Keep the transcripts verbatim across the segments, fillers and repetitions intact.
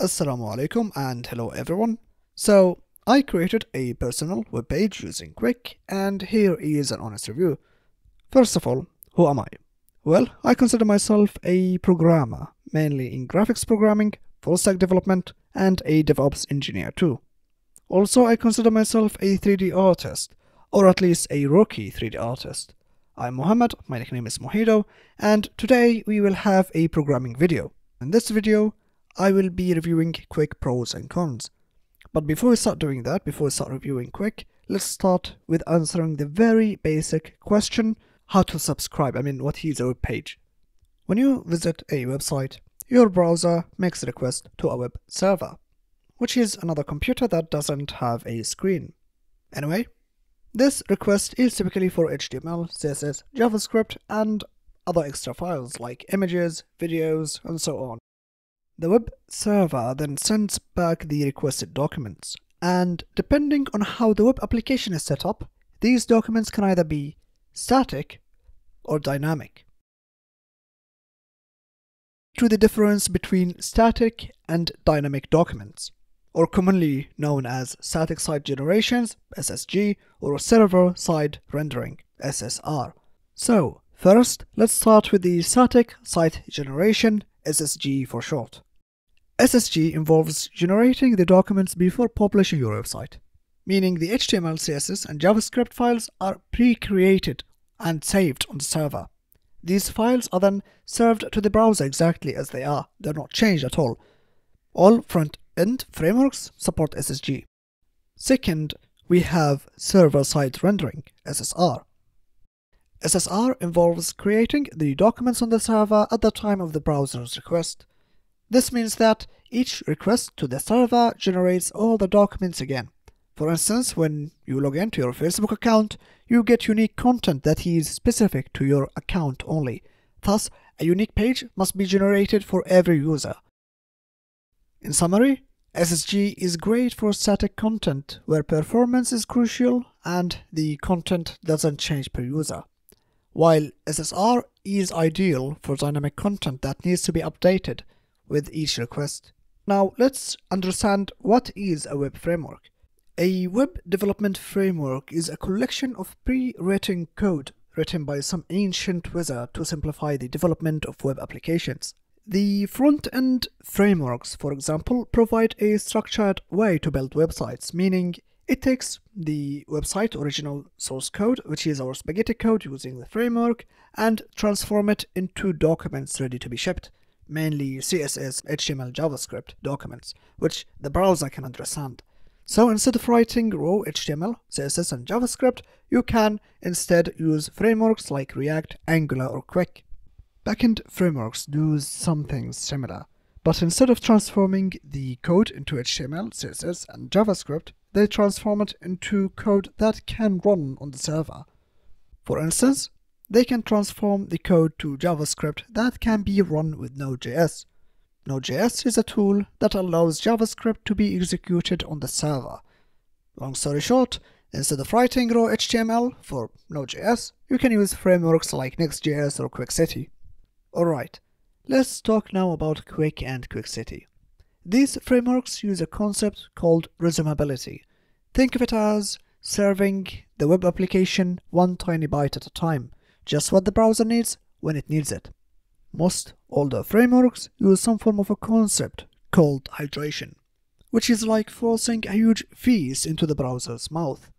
Assalamu alaikum and hello everyone. So I created a personal web page using Qwik, and here is an honest review. First of all, who am I? Well, I consider myself a programmer, mainly in graphics programming, full stack development, and a DevOps engineer too. Also, I consider myself a three D artist, or at least a rookie three D artist. I'm Mohammed, my nickname is Mohido, and today we will have a programming video. In this video, I will be reviewing Qwik pros and cons. But before we start doing that, before we start reviewing Qwik, let's start with answering the very basic question, how to subscribe, I mean what is a web page. When you visit a website, your browser makes a request to a web server, which is another computer that doesn't have a screen. Anyway, this request is typically for H T M L, C S S, JavaScript, and other extra files like images, videos, and so on. The web server then sends back the requested documents, and depending on how the web application is set up, these documents can either be static or dynamic. To the difference between static and dynamic documents, or commonly known as static site generations, S S G, or server-side rendering, S S R. So, first, let's start with the static site generation, S S G for short. S S G involves generating the documents before publishing your website, meaning the H T M L, C S S, and JavaScript files are pre-created and saved on the server. These files are then served to the browser exactly as they are, they're not changed at all. All front-end frameworks support S S G. Second, we have server-side rendering, S S R. S S R involves creating the documents on the server at the time of the browser's request. This means that each request to the server generates all the documents again. For instance, when you log into your Facebook account, you get unique content that is specific to your account only. Thus, a unique page must be generated for every user. In summary, S S G is great for static content where performance is crucial and the content doesn't change per user, while S S R is ideal for dynamic content that needs to be updated with each request. Now let's understand what is a web framework. A web development framework is a collection of pre-written code written by some ancient wizard to simplify the development of web applications. The front-end frameworks, for example, provide a structured way to build websites, meaning it takes the website original source code, which is our spaghetti code using the framework, and transform it into documents ready to be shipped. Mainly C S S, H T M L, JavaScript documents, which the browser can understand. So instead of writing raw H T M L, C S S, and JavaScript, you can instead use frameworks like React, Angular, or Qwik. Backend frameworks do something similar, but instead of transforming the code into H T M L, C S S, and JavaScript, they transform it into code that can run on the server. For instance, they can transform the code to JavaScript that can be run with Node.js. Node.js is a tool that allows JavaScript to be executed on the server. Long story short, instead of writing raw H T M L for Node.js, you can use frameworks like Next.js or Qwik City. Alright, let's talk now about Qwik and Qwik City. These frameworks use a concept called resumability. Think of it as serving the web application one tiny byte at a time, just what the browser needs when it needs it. Most older frameworks use some form of a concept called hydration, which is like forcing a huge feast into the browser's mouth.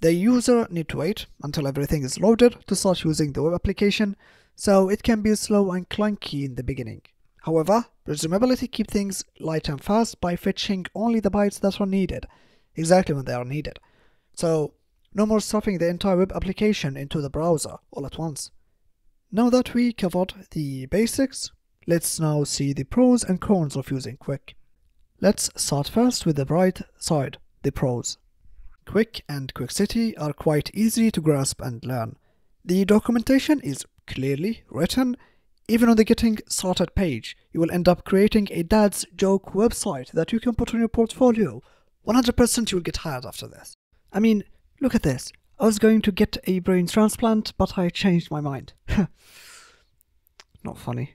The user needs to wait until everything is loaded to start using the web application, so it can be slow and clunky in the beginning. However, resumability keeps things light and fast by fetching only the bytes that are needed, exactly when they are needed. So, no more stuffing the entire web application into the browser all at once. Now that we covered the basics, let's now see the pros and cons of using Qwik. Let's start first with the bright side, the pros. Qwik and Qwik City are quite easy to grasp and learn. The documentation is clearly written. Even on the Getting Started page, you will end up creating a dad's joke website that you can put on your portfolio. one hundred percent you will get hired after this. I mean, look at this. I was going to get a brain transplant, but I changed my mind. Not funny.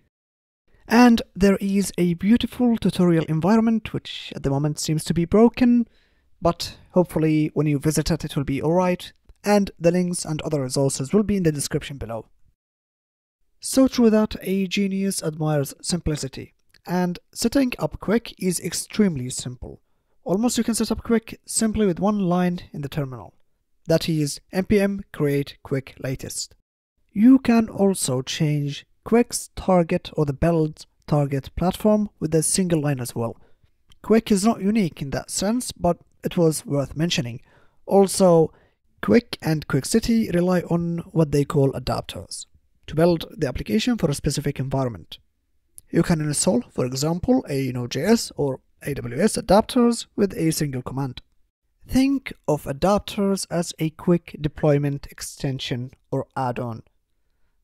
And there is a beautiful tutorial environment, which at the moment seems to be broken, but hopefully when you visit it, it will be all right. And the links and other resources will be in the description below. So true that a genius admires simplicity, and setting up Qwik is extremely simple. Almost you can set up Qwik simply with one line in the terminal. That is npm create Qwik latest. You can also change Qwik's target or the build's target platform with a single line as well. Qwik is not unique in that sense, but it was worth mentioning. Also, Qwik and Qwik City rely on what they call adapters to build the application for a specific environment. You can install, for example, a Node.js or A W S adapters with a single command. Think of adapters as a Qwik deployment extension or add-on.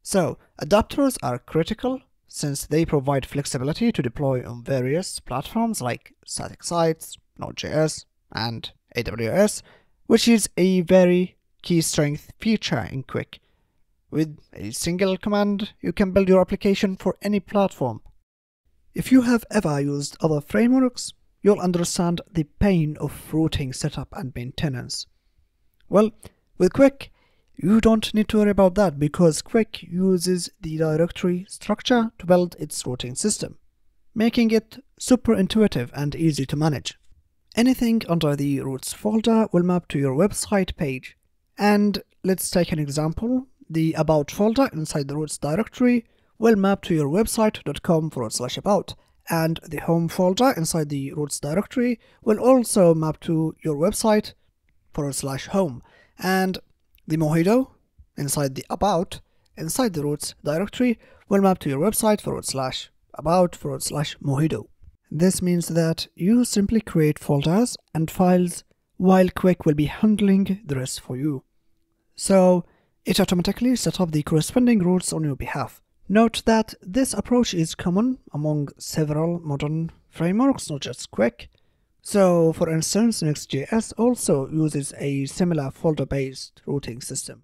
So, adapters are critical since they provide flexibility to deploy on various platforms like static sites, Node.js, and A W S, which is a very key strength feature in Qwik. With a single command, you can build your application for any platform. If you have ever used other frameworks, you'll understand the pain of routing setup and maintenance. Well, with Qwik, you don't need to worry about that because Qwik uses the directory structure to build its routing system, making it super intuitive and easy to manage. Anything under the routes folder will map to your website page. And let's take an example. The about folder inside the routes directory will map to your website.com forward slash about. And the home folder inside the routes directory will also map to your website forward slash home. And the mohido inside the about inside the routes directory will map to your website forward slash about forward slash mohido. This means that you simply create folders and files while Qwik will be handling the rest for you. So it automatically sets up the corresponding routes on your behalf. Note that this approach is common among several modern frameworks, not just Qwik. So, for instance, Next.js also uses a similar folder-based routing system.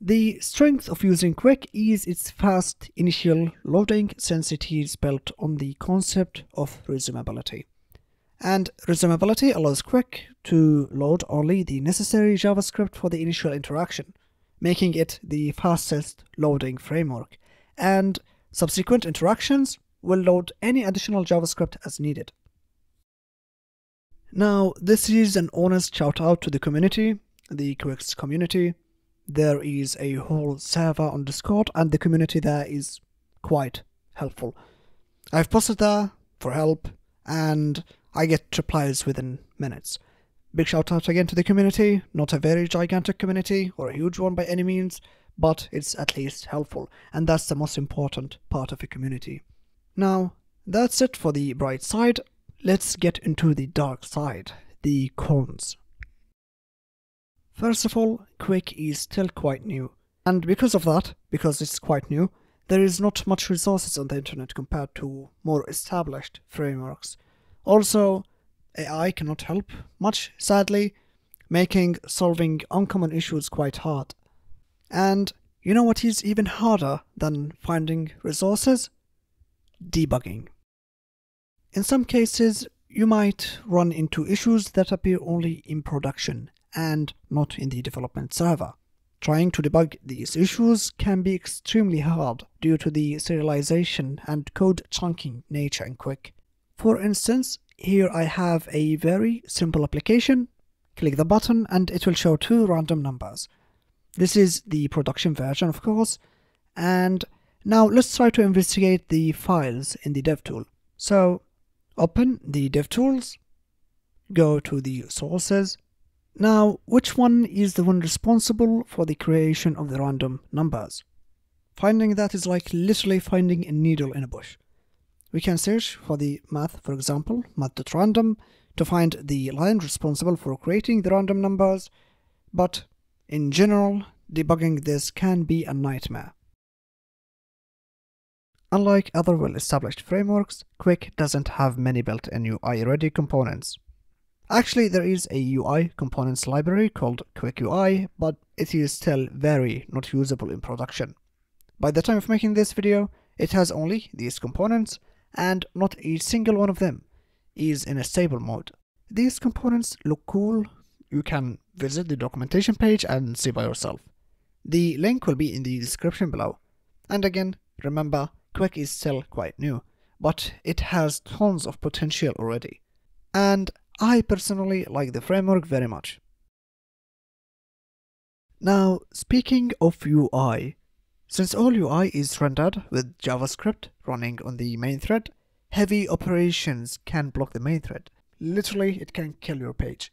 The strength of using Qwik is its fast initial loading since it is built on the concept of resumability. And resumability allows Qwik to load only the necessary JavaScript for the initial interaction, making it the fastest loading framework, and subsequent interactions will load any additional JavaScript as needed. Now, this is an honest shout out to the community, the Qwik community. There is a whole server on Discord, and the community there is quite helpful. I've posted there for help, and I get replies within minutes. Big shout out again to the community. Not a very gigantic community or a huge one by any means, but it's at least helpful, and that's the most important part of a community. Now, that's it for the bright side. Let's get into the dark side, the cons. First of all, Qwik is still quite new. And because of that, because it's quite new, there is not much resources on the internet compared to more established frameworks. Also, A I cannot help much, sadly, making solving uncommon issues quite hard. And you know what is even harder than finding resources? Debugging. In some cases, you might run into issues that appear only in production and not in the development server. Trying to debug these issues can be extremely hard due to the serialization and code chunking nature in Qwik. For instance, here I have a very simple application. Click the button and it will show two random numbers. This is the production version, of course, and now let's try to investigate the files in the dev tool. So open the dev tools, go to the sources. Now, which one is the one responsible for the creation of the random numbers? Finding that is like literally finding a needle in a bush. We can search for the math, for example, math.random, to find the line responsible for creating the random numbers, but in general, debugging this can be a nightmare. Unlike other well-established frameworks, Qwik doesn't have many built-in U I-ready components. Actually, there is a U I components library called QwikUI, but it is still very not usable in production. By the time of making this video, It has only these components, and not each single one of them is in a stable mode. These components look cool. You can visit the documentation page and see by yourself. The link will be in the description below. And again, remember, Qwik is still quite new, but it has tons of potential already. And I personally like the framework very much. Now, speaking of U I, since all U I is rendered with JavaScript running on the main thread, heavy operations can block the main thread. Literally, it can kill your page.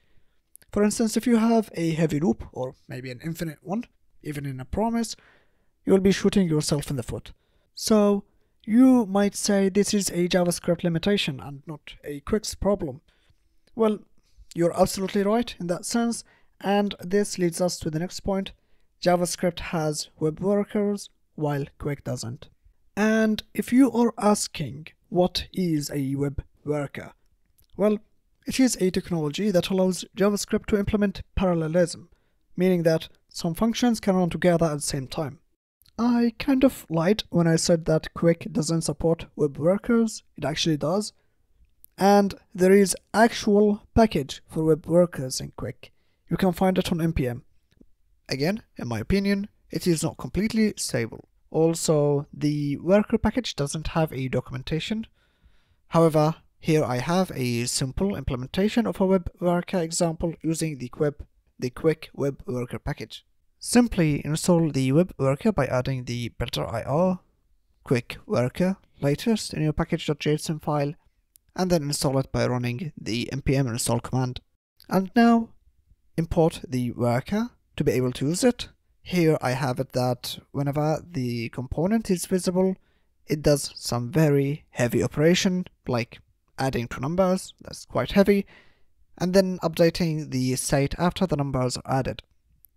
For instance, if you have a heavy loop, or maybe an infinite one, even in a promise, you'll be shooting yourself in the foot. So, you might say this is a JavaScript limitation and not a Qwik's problem. Well, you're absolutely right in that sense, and this leads us to the next point. JavaScript has web workers, while Qwik doesn't. And if you are asking, what is a web worker? Well, it is a technology that allows JavaScript to implement parallelism, meaning that some functions can run together at the same time. I kind of lied when I said that Qwik doesn't support web workers. It actually does. And there is actual package for web workers in Qwik. You can find it on N P M. Again, in my opinion, it is not completely stable. Also, the worker package doesn't have a documentation. However, here I have a simple implementation of a web worker example using the Qwik, the Qwik web worker package. Simply install the web worker by adding the builder dot I O Qwik worker latest in your package.json file, and then install it by running the npm install command. And now import the worker to be able to use it. Here I have it that whenever the component is visible, it does some very heavy operation, like adding two numbers, that's quite heavy, and then updating the state after the numbers are added.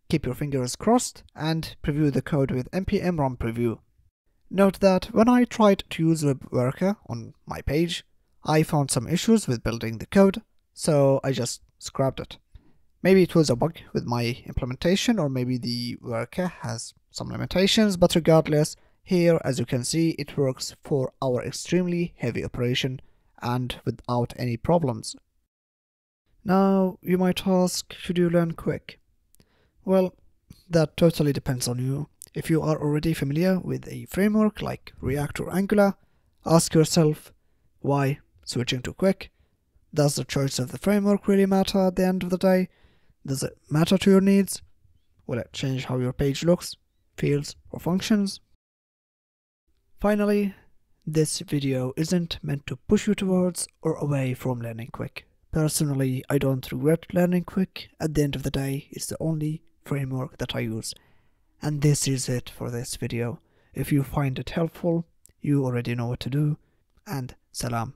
Keep your fingers crossed and preview the code with npm run preview. Note that when I tried to use web worker on my page, I found some issues with building the code, so I just scrapped it. Maybe it was a bug with my implementation, or maybe the worker has some limitations, but regardless, here as you can see, it works for our extremely heavy operation and without any problems. Now you might ask, should you learn Qwik? Well, that totally depends on you. If you are already familiar with a framework like React or Angular, ask yourself, why switching to Qwik? Does the choice of the framework really matter at the end of the day? Does it matter to your needs? Will it change how your page looks, feels, or functions? Finally, this video isn't meant to push you towards or away from learning Qwik. Personally, I don't regret learning Qwik. At the end of the day, it's the only framework that I use. And this is it for this video. If you find it helpful, you already know what to do. And salam.